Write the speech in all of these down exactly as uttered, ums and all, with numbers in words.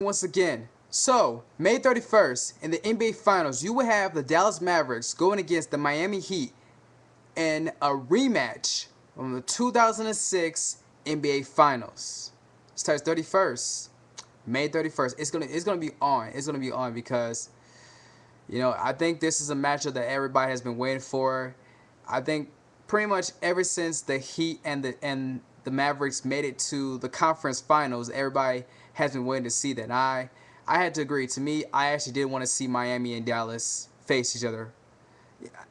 Once again, so May thirty-first in the N B A Finals, you will have the Dallas Mavericks going against the Miami Heat in a rematch from the two thousand six N B A Finals. It starts thirty-first, May thirty-first. It's gonna it's gonna be on. It's gonna be on because, you know, I think this is a matchup that everybody has been waiting for. I think pretty much ever since the Heat and the and the Mavericks made it to the conference finals, everybody has been waiting to see that. And I, I had to agree. To me, I actually did want to see Miami and Dallas face each other.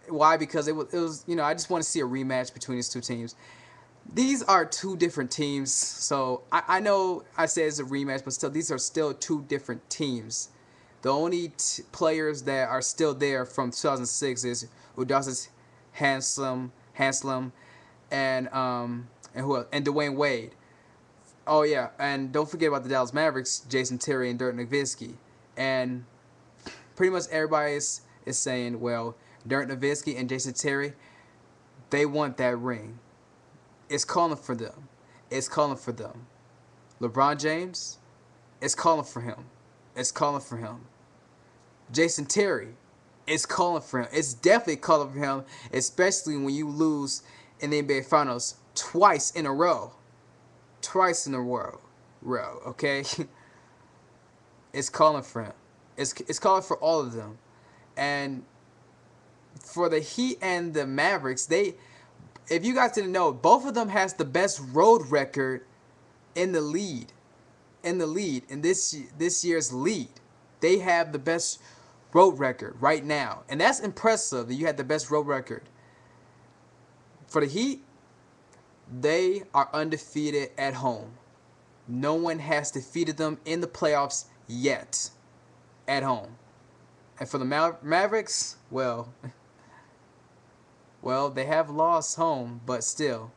Why? Because it was, it was, you know, I just want to see a rematch between these two teams. These are two different teams, so I, I know I say it's a rematch, but still, these are still two different teams. The only t players that are still there from two thousand six is Udonis Haslem, Haslem, and um. And who else? And Dwyane Wade. Oh yeah, and don't forget about the Dallas Mavericks, Jason Terry and Dirk Nowitzki. And pretty much everybody is, is saying, well, Dirk Nowitzki and Jason Terry, they want that ring. It's calling for them. It's calling for them. LeBron James, it's calling for him. It's calling for him. Jason Terry, it's calling for him. It's definitely calling for him, especially when you lose in the N B A Finals. Twice in a row. Twice in a row. Row, okay? It's calling for him. It's, it's calling for all of them. And for the Heat and the Mavericks, they, if you guys didn't know, both of them has the best road record in the lead. In the lead. In this, this year's lead. They have the best road record right now. And that's impressive that you had the best road record. For the Heat, they are undefeated at home. No one has defeated them in the playoffs yet at home. And for the Maver Mavericks, well, well, they have lost home, but still,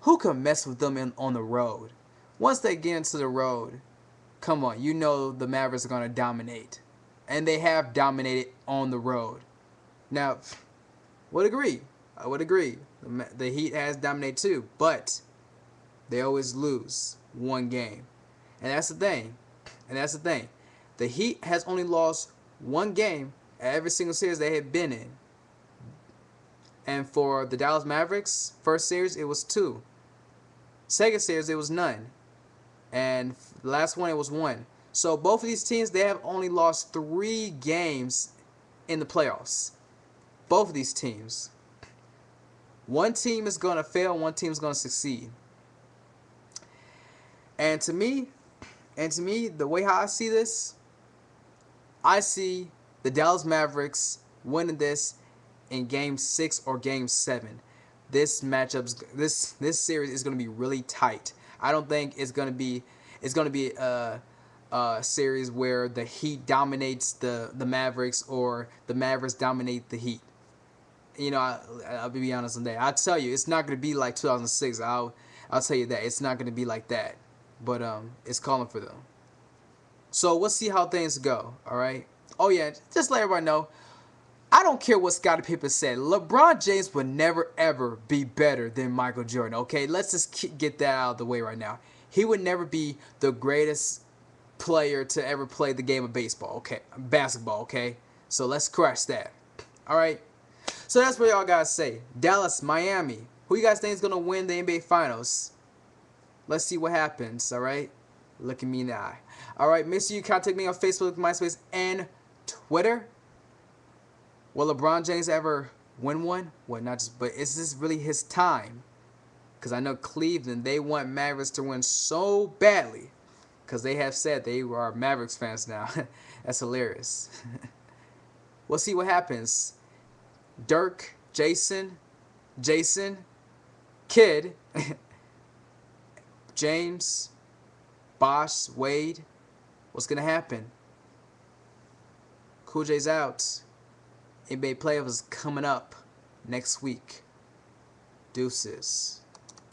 who can mess with them in, on the road? Once they get into the road, come on, you know the Mavericks are going to dominate. And they have dominated on the road. Now, would agree. I would agree. The Heat has dominated too, but they always lose one game. And that's the thing. And that's the thing. The Heat has only lost one game at every single series they have been in. And for the Dallas Mavericks, first series, it was two. Second series, it was none. And the last one, it was one. So both of these teams, they have only lost three games in the playoffs. Both of these teams. One team is going to fail, one team is going to succeed. And to me, and to me, the way how I see this, I see the Dallas Mavericks winning this in game six or game seven. This matchups this this series is going to be really tight. I don't think it's going to be it's going to be a, a series where the Heat dominates the the Mavericks or the Mavericks dominate the Heat. You know, I, I'll be honest on that. I'll tell you, it's not going to be like two thousand six. I'll, I'll tell you that. It's not going to be like that. But um, it's calling for them. So we'll see how things go, all right? Oh, yeah, just let everybody know, I don't care what Scotty Pippen said. LeBron James would never, ever be better than Michael Jordan, okay? Let's just get that out of the way right now. He would never be the greatest player to ever play the game of baseball, okay? Basketball, okay? So let's crush that, all right? So that's what y'all guys say. Dallas, Miami. Who you guys think is going to win the N B A Finals? Let's see what happens, all right? Look at me in the eye. All right, make sure you contact me on Facebook, MySpace, and Twitter. Will LeBron James ever win one? Well, not just, but is this really his time? Because I know Cleveland, they want Mavericks to win so badly. Because they have said they are Mavericks fans now. That's hilarious. We'll see what happens. Dirk, Jason, Jason, Kidd, James, Bosh, Wade. What's going to happen? Cool J's out. N B A playoffs coming up next week. Deuces.